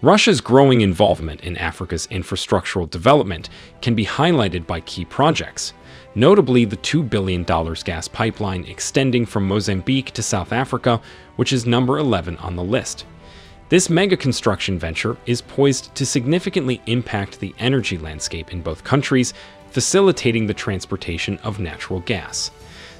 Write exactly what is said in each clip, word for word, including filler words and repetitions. Russia's growing involvement in Africa's infrastructural development can be highlighted by key projects, notably the two billion dollar gas pipeline extending from Mozambique to South Africa, which is number eleven on the list. This mega construction venture is poised to significantly impact the energy landscape in both countries, facilitating the transportation of natural gas.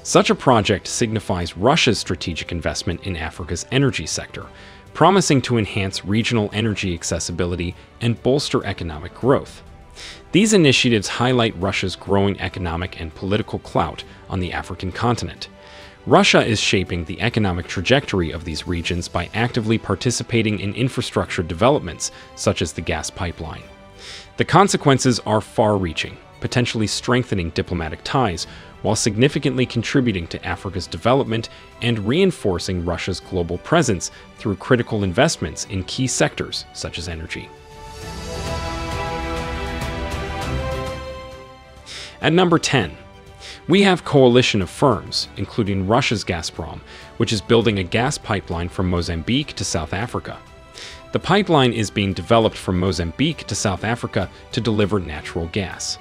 Such a project signifies Russia's strategic investment in Africa's energy sector, promising to enhance regional energy accessibility and bolster economic growth. These initiatives highlight Russia's growing economic and political clout on the African continent. Russia is shaping the economic trajectory of these regions by actively participating in infrastructure developments, such as the gas pipeline. The consequences are far-reaching, potentially strengthening diplomatic ties while significantly contributing to Africa's development and reinforcing Russia's global presence through critical investments in key sectors such as energy. At number ten, we have coalition of firms, including Russia's Gazprom, which is building a gas pipeline from Mozambique to South Africa. The pipeline is being developed from Mozambique to South Africa to deliver natural gas.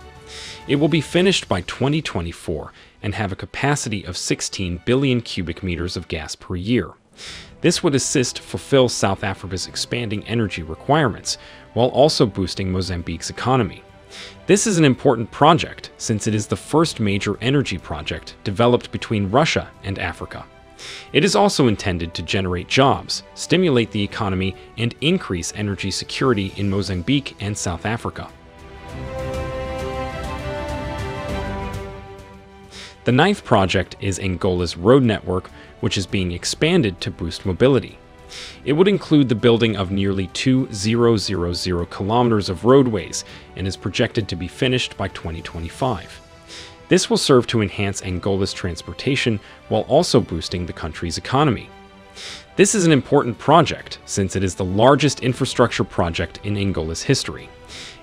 It will be finished by twenty twenty-four and have a capacity of sixteen billion cubic meters of gas per year. This would assist fulfill South Africa's expanding energy requirements while also boosting Mozambique's economy. This is an important project since it is the first major energy project developed between Russia and Africa. It is also intended to generate jobs, stimulate the economy, and increase energy security in Mozambique and South Africa. The ninth project is Angola's road network, which is being expanded to boost mobility. It would include the building of nearly two thousand kilometers of roadways and is projected to be finished by twenty twenty-five. This will serve to enhance Angola's transportation while also boosting the country's economy. This is an important project since it is the largest infrastructure project in Angola's history.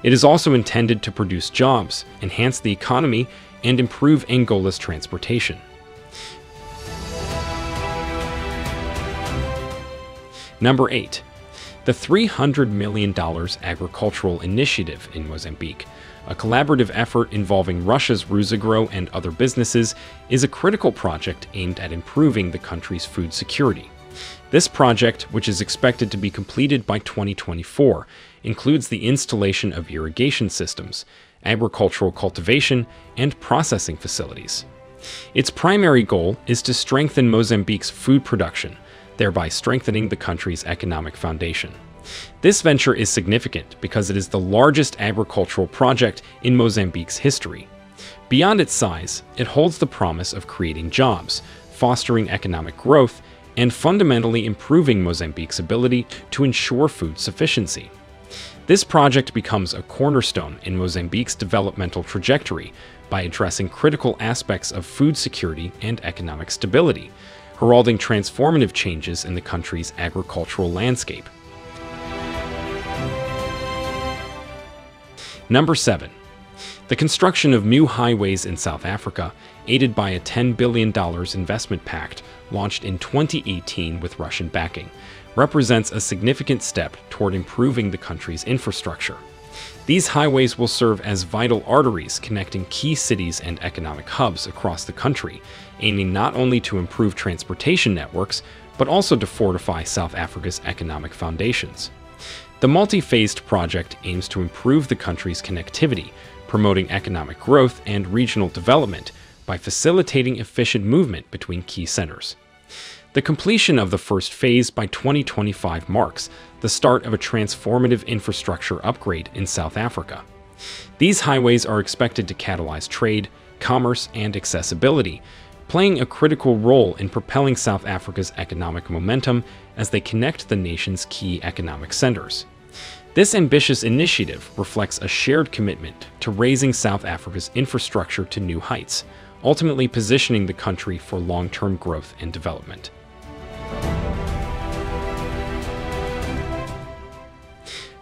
It is also intended to produce jobs, enhance the economy, and improve Angola's transportation. Number eight, the three hundred million dollar agricultural initiative in Mozambique, a collaborative effort involving Russia's Rusagro and other businesses, is a critical project aimed at improving the country's food security. This project, which is expected to be completed by twenty twenty-four, includes the installation of irrigation systems, agricultural cultivation, and processing facilities. Its primary goal is to strengthen Mozambique's food production, thereby strengthening the country's economic foundation. This venture is significant because it is the largest agricultural project in Mozambique's history. Beyond its size, it holds the promise of creating jobs, fostering economic growth, and fundamentally improving Mozambique's ability to ensure food sufficiency. This project becomes a cornerstone in Mozambique's developmental trajectory by addressing critical aspects of food security and economic stability, heralding transformative changes in the country's agricultural landscape. Number seven. The construction of new highways in South Africa, aided by a ten billion dollar investment pact launched in twenty eighteen with Russian backing, represents a significant step toward improving the country's infrastructure. These highways will serve as vital arteries connecting key cities and economic hubs across the country, aiming not only to improve transportation networks, but also to fortify South Africa's economic foundations. The multi-phased project aims to improve the country's connectivity, promoting economic growth and regional development by facilitating efficient movement between key centers. The completion of the first phase by twenty twenty-five marks the start of a transformative infrastructure upgrade in South Africa. These highways are expected to catalyze trade, commerce, and accessibility, playing a critical role in propelling South Africa's economic momentum as they connect the nation's key economic centers. This ambitious initiative reflects a shared commitment to raising South Africa's infrastructure to new heights, ultimately positioning the country for long-term growth and development.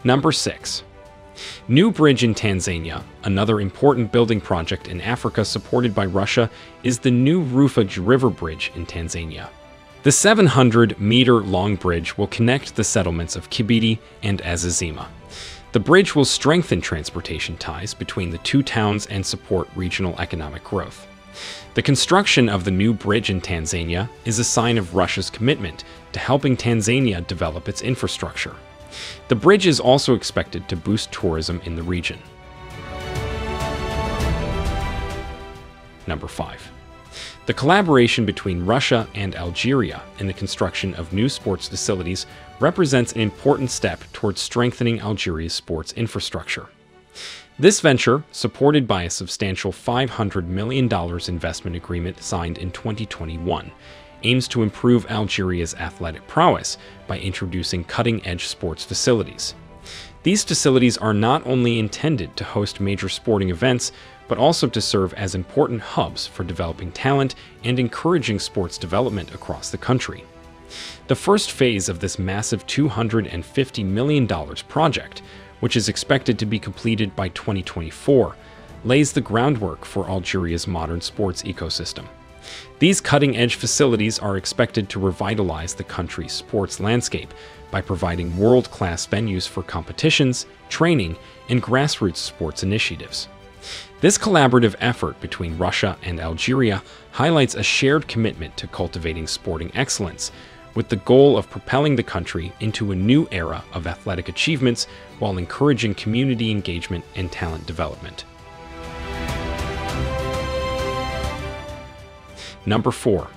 Number six. New bridge in Tanzania, another important building project in Africa supported by Russia, is the new Rufiji River Bridge in Tanzania. The seven hundred meter long bridge will connect the settlements of Kibiti and Azazima. The bridge will strengthen transportation ties between the two towns and support regional economic growth. The construction of the new bridge in Tanzania is a sign of Russia's commitment to helping Tanzania develop its infrastructure. The bridge is also expected to boost tourism in the region. Number five. The collaboration between Russia and Algeria in the construction of new sports facilities represents an important step towards strengthening Algeria's sports infrastructure. This venture, supported by a substantial five hundred million dollars investment agreement signed in twenty twenty-one, aims to improve Algeria's athletic prowess by introducing cutting-edge sports facilities. These facilities are not only intended to host major sporting events, but also to serve as important hubs for developing talent and encouraging sports development across the country. The first phase of this massive two hundred fifty million dollars project, which is expected to be completed by twenty twenty-four, lays the groundwork for Algeria's modern sports ecosystem. These cutting-edge facilities are expected to revitalize the country's sports landscape by providing world-class venues for competitions, training, and grassroots sports initiatives. This collaborative effort between Russia and Algeria highlights a shared commitment to cultivating sporting excellence, with the goal of propelling the country into a new era of athletic achievements while encouraging community engagement and talent development. Number four.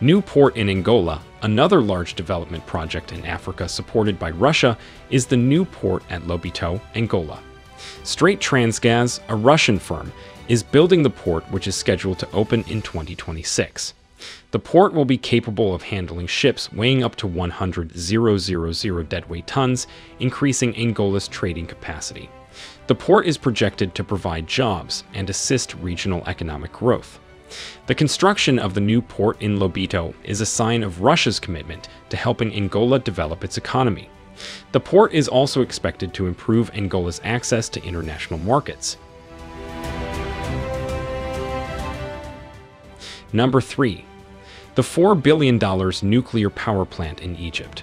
New port in Angola, another large development project in Africa supported by Russia, is the new port at Lobito, Angola. Straight Transgas, a Russian firm, is building the port, which is scheduled to open in twenty twenty-six. The port will be capable of handling ships weighing up to one hundred thousand deadweight tons, increasing Angola's trading capacity. The port is projected to provide jobs and assist regional economic growth. The construction of the new port in Lobito is a sign of Russia's commitment to helping Angola develop its economy. The port is also expected to improve Angola's access to international markets. Number three. The four billion dollar nuclear power plant in Egypt.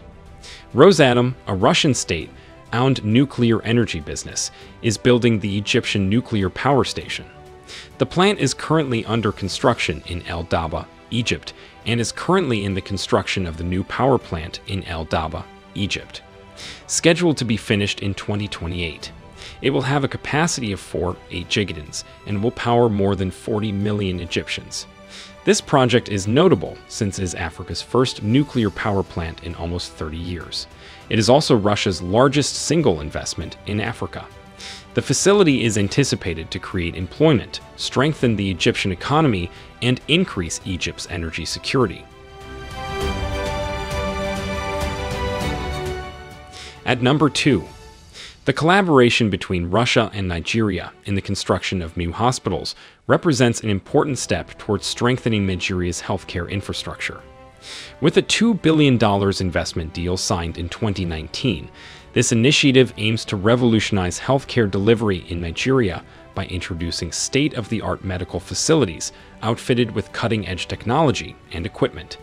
Rosatom, a Russian state-owned nuclear energy business, is building the Egyptian nuclear power station. The plant is currently under construction in El Dabaa, Egypt, and is currently in the construction of the new power plant in El Dabaa, Egypt, scheduled to be finished in twenty twenty-eight. It will have a capacity of four point eight gigatons and will power more than forty million Egyptians. This project is notable since it is Africa's first nuclear power plant in almost thirty years. It is also Russia's largest single investment in Africa. The facility is anticipated to create employment, strengthen the Egyptian economy, and increase Egypt's energy security. At number two, the collaboration between Russia and Nigeria in the construction of new hospitals represents an important step towards strengthening Nigeria's healthcare infrastructure. With a two billion dollar investment deal signed in twenty nineteen, this initiative aims to revolutionize healthcare delivery in Nigeria by introducing state-of-the-art medical facilities outfitted with cutting-edge technology and equipment.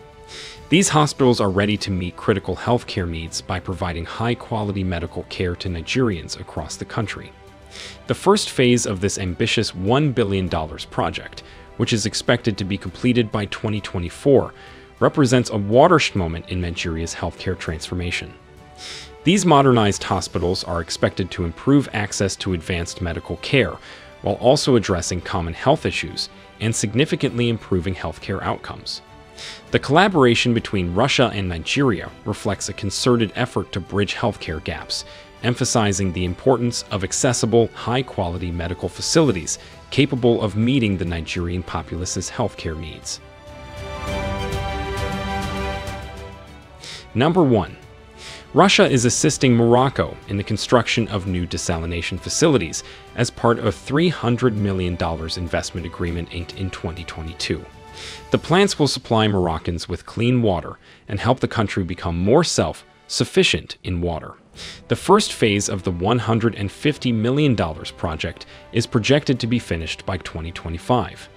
These hospitals are ready to meet critical healthcare needs by providing high-quality medical care to Nigerians across the country. The first phase of this ambitious one billion dollar project, which is expected to be completed by twenty twenty-four, represents a watershed moment in Nigeria's healthcare transformation. These modernized hospitals are expected to improve access to advanced medical care while also addressing common health issues and significantly improving healthcare outcomes. The collaboration between Russia and Nigeria reflects a concerted effort to bridge healthcare gaps, emphasizing the importance of accessible, high-quality medical facilities capable of meeting the Nigerian populace's healthcare needs. Number one. Russia is assisting Morocco in the construction of new desalination facilities as part of a three hundred million dollar investment agreement inked in twenty twenty-two. The plants will supply Moroccans with clean water and help the country become more self-sufficient in water. The first phase of the one hundred fifty million dollar project is projected to be finished by twenty twenty-five.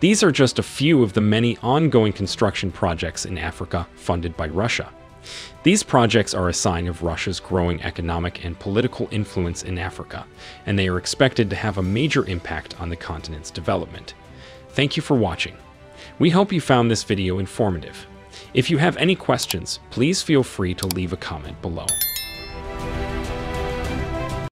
These are just a few of the many ongoing construction projects in Africa funded by Russia. These projects are a sign of Russia's growing economic and political influence in Africa, and they are expected to have a major impact on the continent's development. Thank you for watching. We hope you found this video informative. If you have any questions, please feel free to leave a comment below.